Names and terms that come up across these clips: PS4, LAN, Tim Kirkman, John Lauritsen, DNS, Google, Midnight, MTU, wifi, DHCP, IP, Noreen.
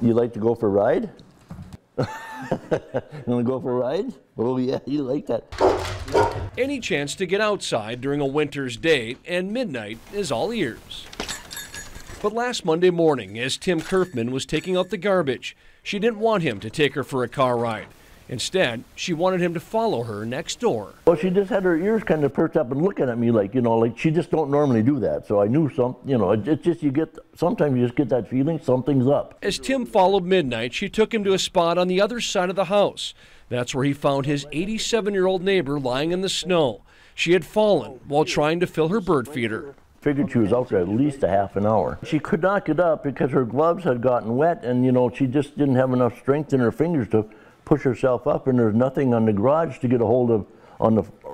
You like to go for a ride? You want to go for a ride? Oh yeah, you like that. Any chance to get outside during a winter's day, and Midnight is all ears. But last Monday morning, as Tim Kirkman was taking out the garbage, she didn't want him to take her for a car ride. Instead, she wanted him to follow her next door. Well, she just had her ears kind of perked up and looking at me like, you know, like she just don't normally do that. So I knew you know, it's just sometimes you just get that feeling something's up. As Tim followed Midnight, she took him to a spot on the other side of the house. That's where he found his 87-year-old neighbor lying in the snow. She had fallen while trying to fill her bird feeder. Figured she was out there at least a half an hour. She could not get up because her gloves had gotten wet and, you know, she just didn't have enough strength in her fingers to push herself up, and there's nothing on the garage to get a hold of,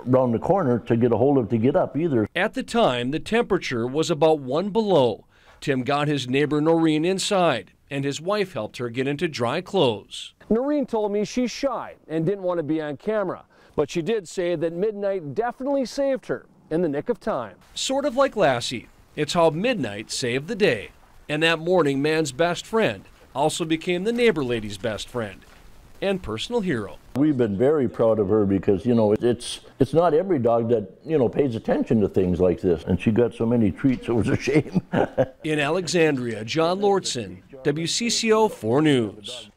around the corner to get a hold of to get up either. At the time, the temperature was about 1 below. Tim got his neighbor Noreen inside, and his wife helped her get into dry clothes. Noreen told me she's shy and didn't want to be on camera, but she did say that Midnight definitely saved her in the nick of time. Sort of like Lassie, it's how Midnight saved the day. And that morning, man's best friend also became the neighbor lady's best friend and personal hero. We've been very proud of her because, you know, it's not every dog that, you know, pays attention to things like this, and she got so many treats, it was a shame. In Alexandria, John Lauritsen, WCCO 4 News.